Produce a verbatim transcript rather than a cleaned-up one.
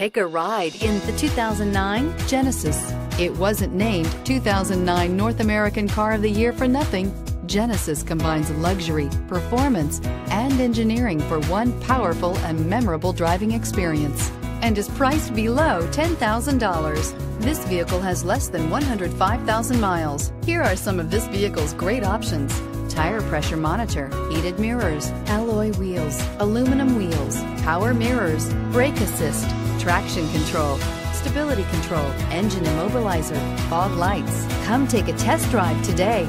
Take a ride in the two thousand nine Genesis. It wasn't named two thousand nine North American Car of the Year for nothing. Genesis combines luxury, performance, and engineering for one powerful and memorable driving experience, and is priced below ten thousand dollars. This vehicle has less than one hundred five thousand miles. Here are some of this vehicle's great options: tire pressure monitor, heated mirrors, alloy wheels, aluminum wheels, power mirrors, brake assist, traction control, stability control, engine immobilizer, fog lights. Come take a test drive today.